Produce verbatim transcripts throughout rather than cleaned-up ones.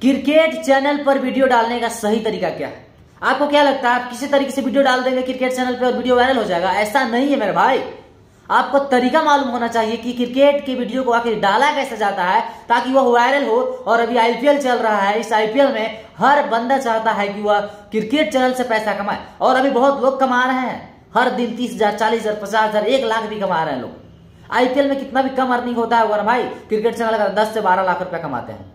Cricket channel पर video डालने का सही तरीका क्या है? आपको क्या लगता है आप किसी तरीके से वीडियो डाल देंगे क्रिकेट चैनल पर और वीडियो वायरल हो जाएगा? ऐसा नहीं है मेरे भाई, आपको तरीका मालूम होना चाहिए कि क्रिकेट के वीडियो को आखिर डाला कैसे जाता है ताकि वह वायरल हो। और अभी आईपीएल चल रहा है, इस आईपीएल में हर बंदा चाहता है कि वह क्रिकेट चैनल से पैसा कमाए और अभी बहुत लोग कमा रहे हैं, हर दिन तीस हजार चालीस हजार पचास हजार एक लाख भी कमा रहे हैं लोग। आईपीएल में कितना भी कम अर्निंग होता है वरना भाई क्रिकेट चैनल का दस से बारह लाख रुपया कमाते हैं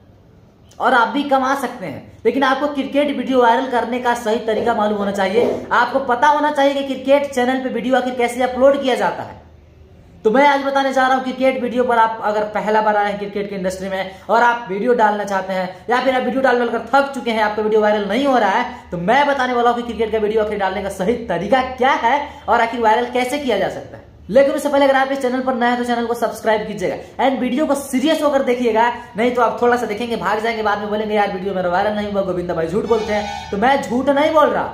और आप भी कमा सकते हैं। लेकिन आपको क्रिकेट वीडियो वायरल करने का सही तरीका मालूम होना चाहिए, आपको पता होना चाहिए कि क्रिकेट चैनल पे वीडियो आखिर कैसे अपलोड किया जाता है। तो मैं आज बताने जा रहा हूं क्रिकेट वीडियो पर आप अगर पहला बार आए हैं क्रिकेट की इंडस्ट्री में और आप वीडियो डालना चाहते हैं या फिर आप वीडियो डाल डालकर थक चुके हैं, आपका वीडियो वायरल नहीं हो रहा है, तो मैं बताने वाला हूं कि क्रिकेट का वीडियो आखिर डालने का सही तरीका क्या है और आखिर वायरल कैसे किया जा सकता है। लेकिन उससे पहले अगर आप इस चैनल पर नए हैं तो चैनल को सब्सक्राइब कीजिएगा एंड वीडियो को सीरियस होकर देखिएगा, नहीं तो आप थोड़ा सा देखेंगे भाग जाएंगे, बाद में बोलेंगे यार वीडियो मेरा वायरल नहीं हुआ, गोविंदा भाई झूठ बोलते हैं। तो मैं झूठ नहीं बोल रहा,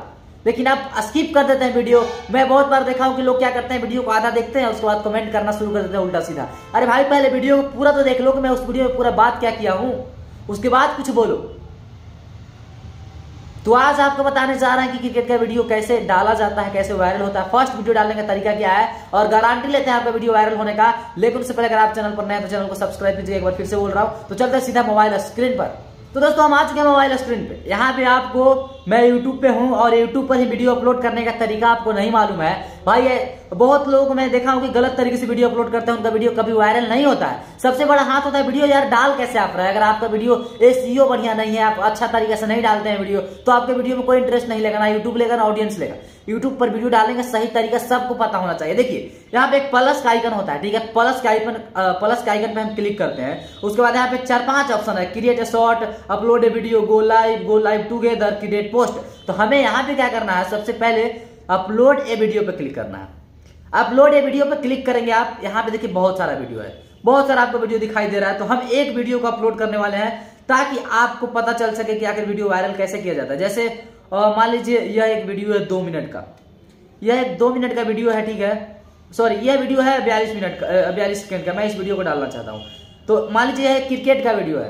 लेकिन आप स्किप कर देते हैं वीडियो। मैं बहुत बार देखा हूं कि लोग क्या करते हैं, वीडियो को आधा देखते हैं उसके बाद कमेंट करना शुरू कर देते हैं उल्टा सीधा। अरे भाई पहले वीडियो को पूरा तो देख लो कि मैं उस वीडियो में पूरा बात क्या किया हूं, उसके बाद कुछ बोलो। तो आज आपको बताने जा रहा है कि क्रिकेट का वीडियो कैसे डाला जाता है, कैसे वायरल होता है, फर्स्ट वीडियो डालने का तरीका क्या है, और गारंटी लेते हैं आपका वीडियो वायरल होने का। लेकिन उससे पहले अगर आप चैनल पर नए हैं तो चैनल को सब्सक्राइब कीजिए, एक बार फिर से बोल रहा हूं। तो चलते हैं सीधा मोबाइल स्क्रीन पर। तो दोस्तों हम आ चुके हैं मोबाइल स्क्रीन पे। यहाँ पे आपको मैं YouTube पे हूँ और YouTube पर ही वीडियो अपलोड करने का तरीका आपको नहीं मालूम है भाई। बहुत लोगों को मैं देखा हूँ कि गलत तरीके से वीडियो अपलोड करते हैं, उनका वीडियो कभी वायरल नहीं होता है। सबसे बड़ा हाथ होता है वीडियो यार डाल कैसे आप रहे। अगर आपका वीडियो एसईओ बढ़िया नहीं है, आप अच्छा तरीके से नहीं डालते हैं वीडियो, तो आपके वीडियो में कोई इंटरेस्ट नहीं लेगा, ना यूट्यूब लेगा ना ऑडियंस लेगा। यूट्यूब पर वीडियो डालने का सही तरीका सबको पता होना चाहिए। देखिए यहाँ पे एक प्लस का आइकन होता है, ठीक है, प्लस का आइकन, प्लस का आइकन पे हम क्लिक करते हैं। उसके बाद यहाँ पे चार पांच ऑप्शन है, create a short, upload a video, go live, go live together, create post. तो हमें यहाँ पे क्या करना है, सबसे पहले अपलोड ए वीडियो पे क्लिक करना है। अपलोड ए वीडियो पे क्लिक करेंगे आप, यहाँ पे देखिए बहुत सारा वीडियो है, बहुत सारा आपको वीडियो दिखाई दे रहा है। तो हम एक वीडियो को अपलोड करने वाले हैं ताकि आपको पता चल सके कि आखिर वीडियो वायरल कैसे किया जाता है। जैसे मान लीजिए यह एक वीडियो है दो मिनट का, यह एक दो मिनट का वीडियो है, ठीक है, सॉरी यह वीडियो है बयालीस मिनट का, बयालीस सेकंड का। मैं इस वीडियो को डालना चाहता हूँ। तो मान लीजिए यह क्रिकेट का वीडियो है,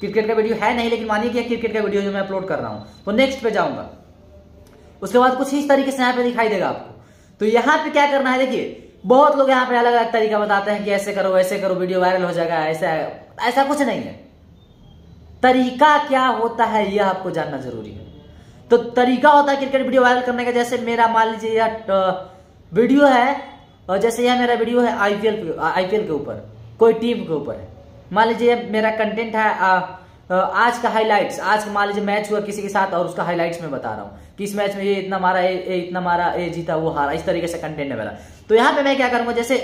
क्रिकेट का वीडियो है नहीं लेकिन मानिए कि यह क्रिकेट का वीडियो जो मैं अपलोड कर रहा हूँ। तो नेक्स्ट पे जाऊँगा, उसके बाद कुछ इस तरीके से यहाँ पे दिखाई देगा आपको। तो यहाँ पे क्या करना है, देखिए बहुत लोग यहाँ पे अलग अलग तरीका बताते हैं कि ऐसे करो ऐसे करो वीडियो वायरल हो जाएगा, ऐसा ऐसा कुछ नहीं है। तरीका क्या होता है यह आपको जानना जरूरी है। तो तरीका होता है क्रिकेट वीडियो वायरल करने का, जैसे मेरा मान लीजिए यह वीडियो है और जैसे यह मेरा वीडियो है आईपीएल आईपीएल के ऊपर, कोई टीम के ऊपर है। मान लीजिए मेरा कंटेंट है आ, आज का हाईलाइट्स, आज मान लीजिए मैच हुआ किसी के साथ और उसका हाईलाइट्स में बता रहा हूँ कि इस मैच में ये इतना मारा, ये इतना मारा, ये जीता वो हारा, इस तरीके से कंटेंट है मेरा। तो यहाँ पे मैं क्या करूंगा, जैसे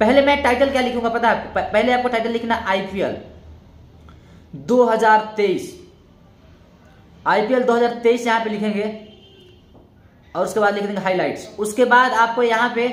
पहले मैं टाइटल क्या लिखूंगा पता है आपको? पहले आपको टाइटल लिखना आईपीएल दो हजार तेईस, आईपीएल दो हजार तेईस यहाँ पे लिखेंगे और उसके बाद लिख देंगे हाईलाइट्स। उसके बाद आपको यहाँ पे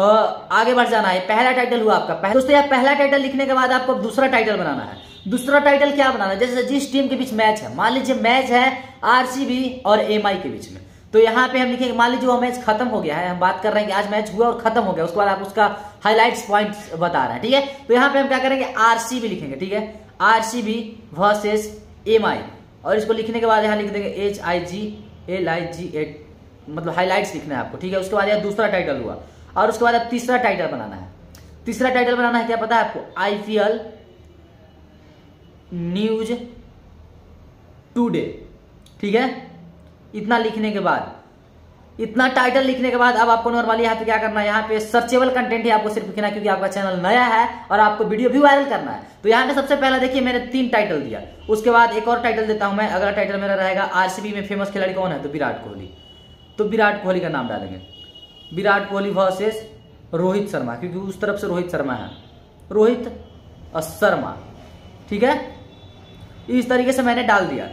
आगे बढ़ जाना है। पहला टाइटल हुआ आपका दोस्तों, यहाँ पहला टाइटल लिखने के बाद आपको दूसरा टाइटल बनाना है। दूसरा टाइटल क्या बनाना है, जैसे जिस टीम के बीच मैच है, मान लीजिए मैच है आरसीबी और एमआई के बीच में, तो यहाँ पे हम लिखेंगे मान लीजिए वो मैच खत्म हो गया है, हम बात कर रहे हैं कि आज मैच हुआ और खत्म हो गया, उसके बाद आप उसका हाईलाइट्स पॉइंट्स बता रहे हैं, ठीक है। तो यहाँ पे हम क्या करेंगे आरसीबी लिखेंगे, ठीक है, आरसीबी वर्सेस एमआई, और इसको लिखने के बाद यहाँ लिख देंगे H I G L I G eight, मतलब हाईलाइट्स लिखना है आपको, ठीक है। उसके बाद यह दूसरा टाइटल हुआ और उसके बाद अब तीसरा टाइटल बनाना है। तीसरा टाइटल बनाना है क्या पता है आपको, आईपीएल न्यूज टुडे, ठीक है। इतना लिखने के बाद, इतना टाइटल लिखने के बाद अब आपको नॉर्मली यहाँ पे क्या करना है, यहाँ पे सर्चेबल कंटेंट ही आपको सिर्फ लिखना है क्योंकि आपका चैनल नया है और आपको वीडियो भी वायरल करना है। तो यहाँ पे सबसे पहला देखिए मैंने तीन टाइटल दिया, उसके बाद एक और टाइटल देता हूं मैं। अगला टाइटल मेरा रहेगा आरसीबी में फेमस खिलाड़ी कौन है, तो विराट कोहली, तो विराट कोहली का नाम डालेंगे, विराट कोहली वर्सेस रोहित शर्मा, क्योंकि उस तरफ से रोहित शर्मा है, रोहित शर्मा, ठीक है। इस तरीके से मैंने डाल दिया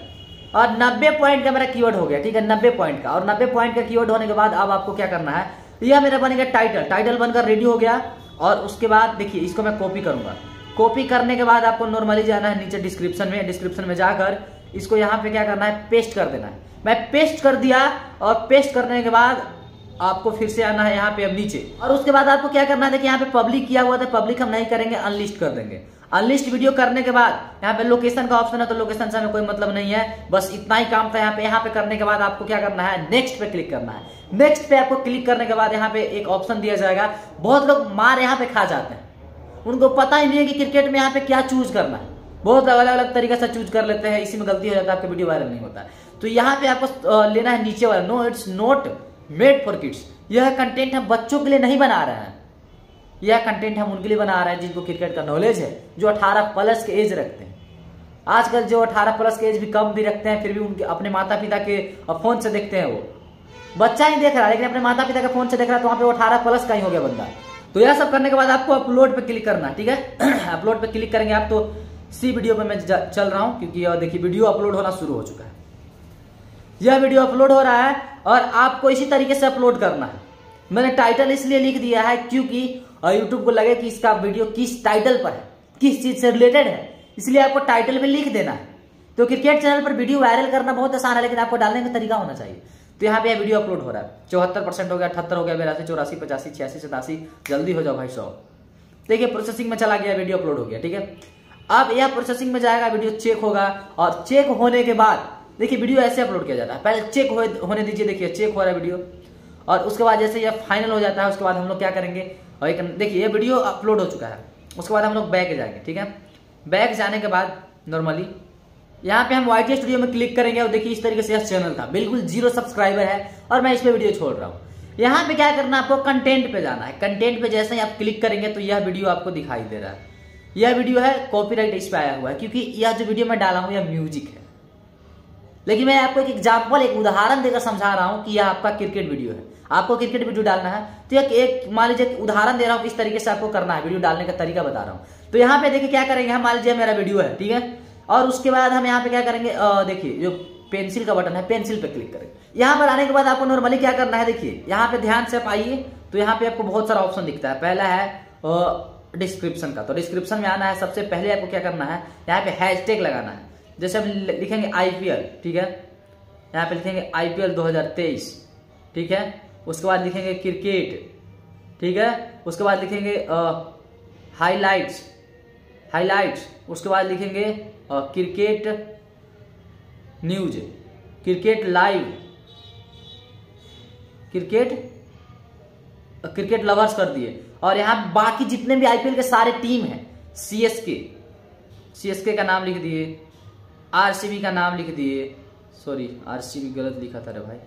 और नब्बे पॉइंट का मेरा कीवर्ड हो गया, ठीक है, नब्बे पॉइंट का। और नब्बे पॉइंट का कीवर्ड होने के बाद अब आपको क्या करना है, यह मेरा बनेगा टाइटल, टाइटल बनकर रेडी हो गया। और उसके बाद देखिए इसको मैं कॉपी करूंगा, कॉपी करने के बाद आपको नॉर्मली जाना है नीचे डिस्क्रिप्शन में, डिस्क्रिप्शन में जाकर इसको यहाँ पे क्या करना है, पेस्ट कर देना है। मैं पेस्ट कर दिया और पेस्ट करने के बाद आपको फिर से आना है यहाँ पे अब नीचे, और उसके बाद आपको क्या करना है, देखिए यहाँ पे पब्लिक किया हुआ था, पब्लिक हम नहीं करेंगे, अनलिस्ट कर देंगे। अनलिस्ट वीडियो करने के बाद यहाँ पे लोकेशन का ऑप्शन है, तो लोकेशन से हमें कोई मतलब नहीं है, बस इतना ही काम था यहाँ पे। यहाँ पे करने के बाद आपको क्या करना है, नेक्स्ट पे क्लिक करना है। नेक्स्ट पे आपको क्लिक करने के बाद यहाँ पे एक ऑप्शन दिया जाएगा। बहुत लोग मार यहाँ पे खा जाते हैं, उनको पता ही नहीं है कि क्रिकेट में यहाँ पे क्या चूज करना है। बहुत अलग अलग तरीके से चूज कर लेते हैं, इसी में गलती हो जाता है, आपका वीडियो वायरल नहीं होता। तो यहाँ पे आपको लेना है नीचे वाला, no it's not made for kids. यह कंटेंट हम बच्चों के लिए नहीं बना रहे हैं, यह कंटेंट हम उनके लिए बना रहे हैं जिनको क्रिकेट का नॉलेज है, जो अठारह प्लस के एज रखते हैं। आजकल जो अठारह प्लस के एज भी कम भी रखते हैं, फिर भी उनके अपने माता पिता के फोन से देखते हैं। वो बच्चा ही देख रहा है लेकिन अपने माता पिता के फोन से देख रहा है, तो वहाँ पे वो अठारह प्लस का ही हो गया बंदा। तो यह सब करने के बाद आपको अपलोड पे क्लिक करना, ठीक है। अपलोड पे क्लिक करेंगे आप तो सी वीडियो पे मैं चल रहा हूँ, क्योंकि यह देखिए वीडियो अपलोड होना शुरू हो चुका है। यह वीडियो अपलोड हो रहा है और आपको इसी तरीके से अपलोड करना है। मैंने टाइटल इसलिए लिख दिया है क्योंकि यूट्यूब को लगे कि इसका वीडियो किस टाइटल पर है, किस चीज से रिलेटेड है, इसलिए आपको टाइटल में लिख देना है। तो क्रिकेट चैनल पर वीडियो वायरल करना बहुत आसान है, लेकिन आपको डालने का तरीका होना चाहिए। तो यहाँ पे यह वीडियो अपलोड हो रहा है, चौहत्तर परसेंट हो गया, अठहत्तर हो गया, बेरासी, चौरासी, पचासी, छियासी, सतासी, जल्दी हो जाओ भाई, सौ। देखिए प्रोसेसिंग में चला गया, वीडियो अपलोड हो गया, ठीक है। अब यह प्रोसेसिंग में जाएगा, वीडियो चेक होगा और चेक होने के बाद देखिए वीडियो ऐसे अपलोड किया जाता है। पहले चेक होने दीजिए, देखिए चेक हो रहा है वीडियो, और उसके बाद जैसे यह फाइनल हो जाता है, उसके बाद हम लोग क्या करेंगे, और एक देखिए ये वीडियो अपलोड हो चुका है। उसके बाद हम लोग बैक जाएंगे, ठीक है। बैक जाने के बाद नॉर्मली यहाँ पे हम वाई टी स्टूडियो में क्लिक करेंगे और देखिए इस तरीके से यह चैनल था, बिल्कुल जीरो सब्सक्राइबर है और मैं इस पर वीडियो छोड़ रहा हूँ। यहाँ पे क्या करना है, आपको कंटेंट पे जाना है। कंटेंट पे जैसे ही आप क्लिक करेंगे तो यह वीडियो आपको दिखाई दे रहा है। यह वीडियो है, कॉपीराइट इस पर आया हुआ है, क्योंकि यह जो वीडियो मैं डाला हूँ यह म्यूजिक है। लेकिन मैं आपको एक एग्जाम्पल, एक उदाहरण देकर समझा रहा हूँ कि यह आपका क्रिकेट वीडियो है, आपको क्रिकेट वीडियो डालना है। तो एक, एक मान लीजिए उदाहरण दे रहा हूँ, किस तरीके से आपको करना है, वीडियो डालने का तरीका बता रहा हूँ। तो यहाँ पे देखिए क्या करेंगे हम, मान लीजिए मेरा वीडियो है, ठीक है। और उसके बाद हम यहाँ पे क्या करेंगे, देखिए जो पेंसिल का बटन है, पेंसिल पे क्लिक करेंगे। यहाँ पर आने के बाद आपको नॉर्मली क्या करना है, देखिए यहाँ पे ध्यान से आप आइए। तो यहाँ पे आपको बहुत सारा ऑप्शन दिखता है, पहला है डिस्क्रिप्शन का। तो डिस्क्रिप्शन में आना है, सबसे पहले आपको क्या करना है, यहाँ पे हैशटैग लगाना है। जैसे हम लिखेंगे आई पी एल, ठीक है, यहाँ पे लिखेंगे आई पी एल दो हजार तेईस, ठीक है। उसके बाद लिखेंगे क्रिकेट, ठीक है। उसके बाद लिखेंगे हाईलाइट्स, हाईलाइट्स उसके बाद लिखेंगे cricket news, cricket live, cricket cricket lovers कर दिए। और यहाँ बाकी जितने भी आई पी एल के सारे टीम हैं, सी एस के, सी एस के का नाम लिख दिए, आर सी बी का नाम लिख दिए, सॉरी आर सी बी गलत लिखा था रे भाई,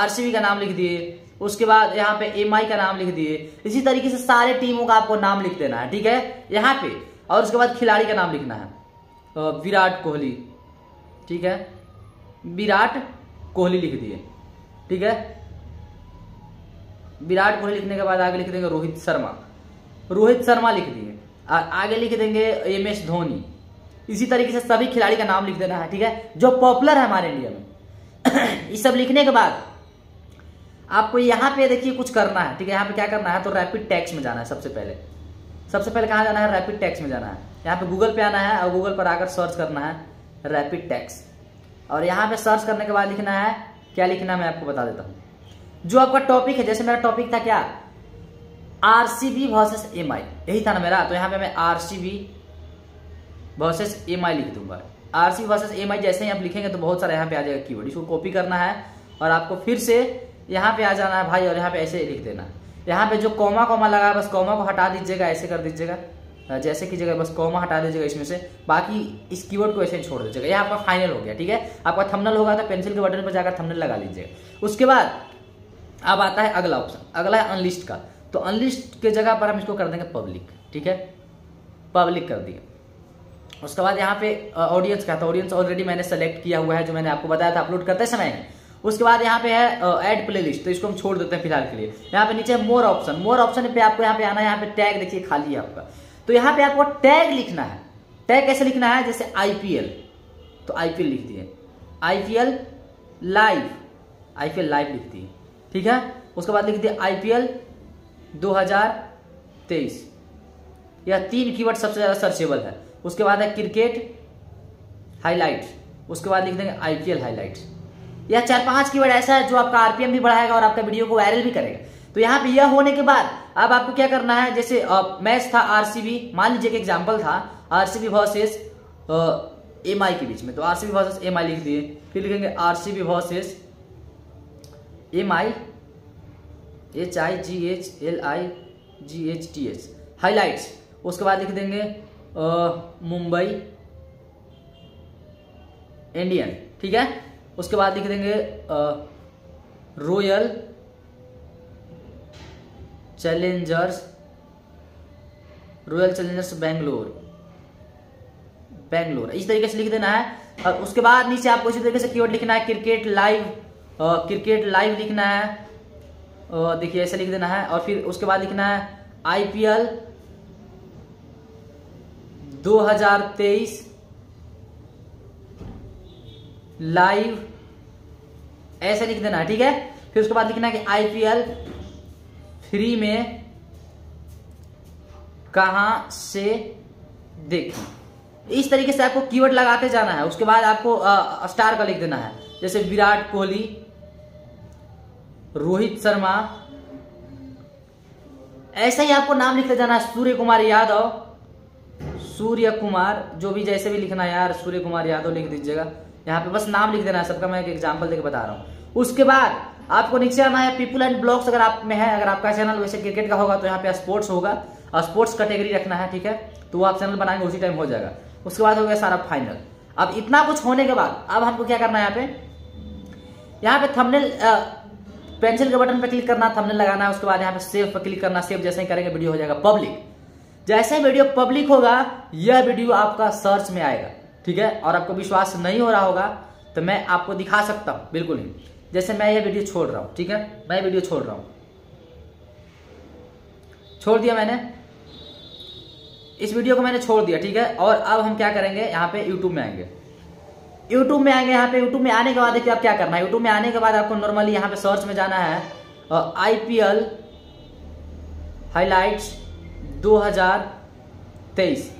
आर सी बी का नाम लिख दिए। उसके बाद यहाँ पे एम आई का नाम लिख दिए। इसी तरीके से सारे टीमों का आपको नाम लिख देना है, ठीक है, यहाँ पे। और उसके बाद खिलाड़ी का नाम लिखना है, विराट कोहली, ठीक है, विराट कोहली लिख दिए, ठीक है। विराट कोहली लिखने के बाद आगे लिख देंगे रोहित शर्मा, रोहित शर्मा लिख दिए। और आगे लिख देंगे एम एस धोनी। इसी तरीके से सभी खिलाड़ी का नाम लिख देना है, ठीक है, जो पॉपुलर है हमारे इंडिया में। ये सब लिखने के बाद आपको यहाँ पे देखिए कुछ करना है, ठीक है। यहाँ पे क्या करना है, तो रैपिड टैक्स में जाना है। सबसे पहले सबसे पहले कहाँ जाना है, रैपिड टैक्स में जाना है। यहाँ पे गूगल पे आना है और गूगल पर आकर सर्च करना है रैपिड टैक्स। और यहाँ पे सर्च करने के बाद लिखना है, क्या लिखना मैं आपको बता देता हूँ, जो आपका टॉपिक है। जैसे मेरा टॉपिक था क्या, R C B versus M I, यही था ना मेरा। तो यहाँ पे मैं R C B versus M I लिख दूंगा। R C B versus M I जैसे ही आप लिखेंगे तो बहुत सारा यहाँ पे आ जाएगा कीवर्ड। इसको कॉपी करना है और आपको फिर से यहाँ पे आ जाना है भाई, और यहाँ पे ऐसे लिख देना। यहाँ पे जो कॉमा कॉमा लगा है, बस कॉमा को हटा दीजिएगा, ऐसे कर दीजिएगा, जैसे कीजिएगा, बस कॉमा हटा दीजिएगा इसमें से, बाकी इस कीवर्ड को ऐसे छोड़ दीजिएगा। यह आपका फाइनल हो गया, ठीक है। आपका थंबनेल होगा तो पेंसिल के बटन पर जाकर थंबनेल लगा लीजिएगा। उसके बाद अब आता है अगला ऑप्शन, अगला है अनलिस्ट का। तो अनलिस्ट के जगह पर हम इसको कर देंगे पब्लिक, ठीक है, पब्लिक कर दिया। उसके बाद यहाँ पे ऑडियंस का, तो ऑडियंस ऑलरेडी मैंने सेलेक्ट किया हुआ है, जो मैंने आपको बताया था अपलोड करते समय। उसके बाद यहाँ पे है ऐड प्लेलिस्ट, तो इसको हम छोड़ देते हैं फिलहाल के लिए। यहाँ पे नीचे मोर ऑप्शन, मोर ऑप्शन पे आपको यहाँ पे आना है। यहाँ पे टैग देखिए खाली है आपका, तो यहाँ पे आपको टैग लिखना है। टैग कैसे लिखना है, जैसे आई पी एल, तो आई पी एल लिख दिए, I P L live, I P L live लिख दिए, ठीक है। उसके बाद लिख दिए आई पी एल दो हजार तेईस, यह तीन कीवर्ड सबसे ज्यादा सर्चेबल है। उसके बाद है क्रिकेट हाईलाइट, उसके बाद लिख देंगे आई पी एल हाईलाइट। यह चार पांच कीवर्ड ऐसा है जो आपका आर पी एम भी बढ़ाएगा और आपका वीडियो को वायरल भी करेगा। तो यहाँ पे यह होने के बाद अब आपको क्या करना है, जैसे मैच था आरसीबी, मान लीजिए कि एग्जाम्पल था आरसीबी वर्सेस एम आई के बीच में, तो आरसीबी वर्सेस एम आई लिख दिए, फिर लिखेंगे RCB versus M I, H I G H L I G H T H, highlights, उसके बाद लिख देंगे मुंबई इंडियन, ठीक है, उसके बाद लिख देंगे Royal Challengers Royal Challengers Bangalore Bangalore इस तरीके से लिख देना है। और उसके बाद नीचे आपको इसी तरीके से कीवर्ड लिखना है, क्रिकेट लाइव, क्रिकेट लाइव लिखना है, देखिए ऐसे लिख देना है। और फिर उसके बाद लिखना है आईपीएल दो हज़ार तेईस लाइव, ऐसे लिख देना है, ठीक है। फिर उसके बाद लिखना है कि आईपीएल फ्री में कहां से देखें, इस तरीके से आपको कीवर्ड लगाते जाना है। उसके बाद आपको आ, स्टार का लिख देना है, जैसे विराट कोहली, रोहित शर्मा, ऐसा ही आपको नाम लिखते जाना है, सूर्य कुमार यादव, सूर्य कुमार, जो भी जैसे भी लिखना है यार, सूर्य कुमार यादव लिख दीजिएगा यहाँ पे, बस नाम लिख देना है सबका, मैं एक एग्जांपल देके बता रहा हूँ। उसके बाद आपको नीचे आना है पीपल एंड ब्लॉग्स, अगर आप में है, अगर आपका चैनल वैसे क्रिकेट का होगा तो यहाँ पे स्पोर्ट्स होगा और स्पोर्ट्स कैटेगरी रखना है, ठीक है, तो वो आप चैनल बनाएंगे उसी टाइम हो जाएगा। उसके बाद हो गया सारा फाइनल। अब इतना कुछ होने के बाद अब हमको क्या करना है, यहाँ पे यहाँ पे थंबनेल पेंसिल के बटन पर क्लिक करना, थंबनेल लगाना है। उसके बाद यहाँ पे सेव पर क्लिक करना, सेव जैसे ही करेंगे वीडियो हो जाएगा पब्लिक। जैसे ही वीडियो पब्लिक होगा यह वीडियो आपका सर्च में आएगा, ठीक है। और आपको विश्वास नहीं हो रहा होगा तो मैं आपको दिखा सकता हूँ, बिल्कुल नहीं, जैसे मैं ये वीडियो छोड़ रहा हूँ, ठीक है, मैं वीडियो छोड़ रहा हूँ, छोड़ दिया मैंने, इस वीडियो को मैंने छोड़ दिया, ठीक है। और अब हम क्या करेंगे, यहाँ पे यूट्यूब में आएंगे, यूट्यूब में आएंगे यहाँ पे यूट्यूब में आने के बाद देखिए आप क्या करना है। यूट्यूब में आने के बाद आपको नॉर्मली यहाँ पे सर्च में जाना है, आई पी एल हाईलाइट्स दो हजार तेईस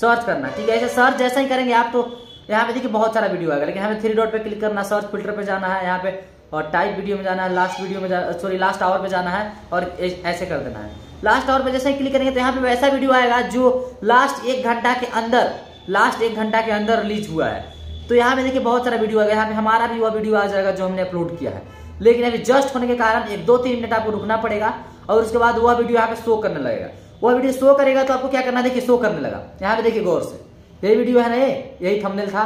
सर्च करना, ठीक है। ऐसे सर्च जैसा ही करेंगे आप तो यहाँ पे देखिए बहुत सारा वीडियो आएगा, लेकिन हमें थ्री डॉट पे क्लिक करना, सर्च फिल्टर पे जाना है यहाँ पे, और टाइप वीडियो में जाना है, लास्ट वीडियो में जाना, सॉरी लास्ट आवर पे जाना है, और ऐसे कर देना है। लास्ट आवर पे जैसे ही क्लिक करेंगे तो यहाँ पे वैसा वीडियो आएगा जो लास्ट एक घंटा के अंदर लास्ट एक घंटा के अंदर रिलीज हुआ है। तो यहाँ पे देखिए बहुत सारा वीडियो आएगा, यहाँ पे हमारा भी वह वीडियो आ जाएगा जो हमने अपलोड किया है, लेकिन अभी जस्ट होने के कारण एक दो तीन मिनट आपको रुकना पड़ेगा, और उसके बाद वह वीडियो यहाँ पे शो करने लगेगा। वह वीडियो शो करेगा तो आपको क्या करना है, देखिए शो करने लगा, यहाँ पे देखिए गौर से, यही वीडियो है ना, ये यही थंबनेल था,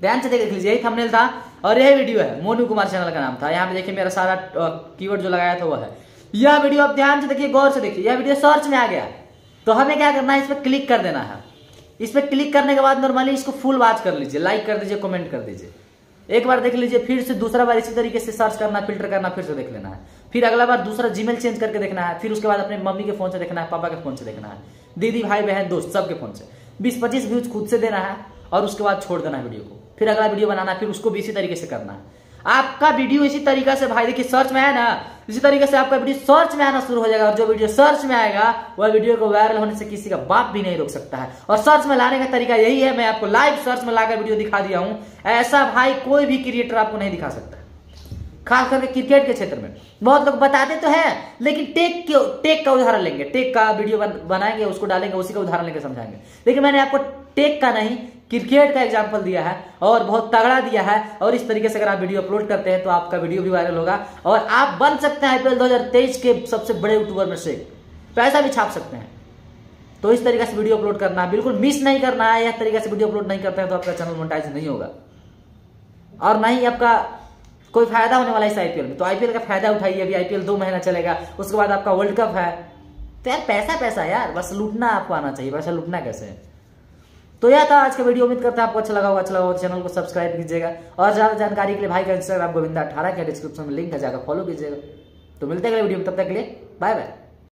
ध्यान से देख लीजिए, यही थंबनेल था और यही वीडियो है, मोनू कुमार चैनल का नाम था। यहाँ पे देखिए मेरा सारा कीवर्ड जो लगाया था वो है यह वीडियो। आप ध्यान से देखिए, गौर से देखिए, यह वीडियो सर्च में आ गया तो हमें क्या करना है, इस पर क्लिक कर देना है। इस पर क्लिक करने के बाद नॉर्मली इसको फुल वॉच कर लीजिए, लाइक कर दीजिए, कॉमेंट कर दीजिए, एक बार देख लीजिए, फिर से दूसरा बार इसी तरीके से सर्च करना, फिल्टर करना, फिर से देख लेना है, फिर अगला बार दूसरा जीमेल चेंज करके देखना है, फिर उसके बाद अपने मम्मी के फोन से देखना है, पापा के फोन से देखना है, दीदी भाई बहन दोस्त सबके फोन से, बीस पच्चीस व्यूज खुद से देना है, और उसके बाद छोड़ देना है वीडियो को, फिर अगला वीडियो बनाना है, फिर उसको भी इसी तरीके से करना है। आपका वीडियो इसी तरीके से, भाई देखिए सर्च में है ना, इसी तरीके से आपका वीडियो सर्च में आना शुरू हो जाएगा, और जो वीडियो सर्च में आएगा वह वीडियो को वायरल होने से किसी का बाप भी नहीं रोक सकता है। और सर्च में लाने का तरीका यही है, मैं आपको लाइव सर्च में लाकर वीडियो दिखा दिया हूँ, ऐसा भाई कोई भी क्रिएटर आपको नहीं दिखा सकता, खास करके क्रिकेट के क्षेत्र में। बहुत लोग बताते तो हैं, लेकिन टेक के टेक का उदाहरण लेंगे, टेक का वीडियो बनाएंगे, उसको डालेंगे, उसी का उदाहरण लेकर समझाएंगे, लेकिन मैंने आपको टेक का नहीं क्रिकेट का एग्जाम्पल दिया है, और बहुत तगड़ा दिया है। और इस तरीके से अगर आप वीडियो अपलोड करते हैं तो आपका वीडियो भी वायरल होगा, और आप बन सकते हैं आईपीएल दो हज़ार तेईस के सबसे बड़े यूट्यूबर में से, पैसा भी छाप सकते हैं। तो इस तरीके से वीडियो अपलोड करना है, बिल्कुल मिस नहीं करना है। यह तरीके से वीडियो अपलोड नहीं करते हैं तो आपका चैनल मोनेटाइज नहीं होगा, और ना ही आपका कोई फायदा होने वाला है इस आईपीएल में। तो आईपीएल का फायदा उठाइए, अभी आईपीएल दो महीना चलेगा, उसके बाद आपका वर्ल्ड कप है, तो यार पैसा पैसा यार, बस लूटना आपको आना चाहिए, पैसा लूटना कैसे है। तो यह था आज का वीडियो, उम्मीद करता है आपको अच्छा लगा होगा। अच्छा लगा होगा चैनल को सब्सक्राइब कीजिएगा, और ज्यादा जानकारी के लिए भाई का इंस्टाग्राम गोविंदा अठारह के डिस्क्रिप्शन में लिंक है, जाकर फॉलो कीजिएगा। तो मिलते हैं अगले वीडियो में, तब तक के लिए बाय बाय।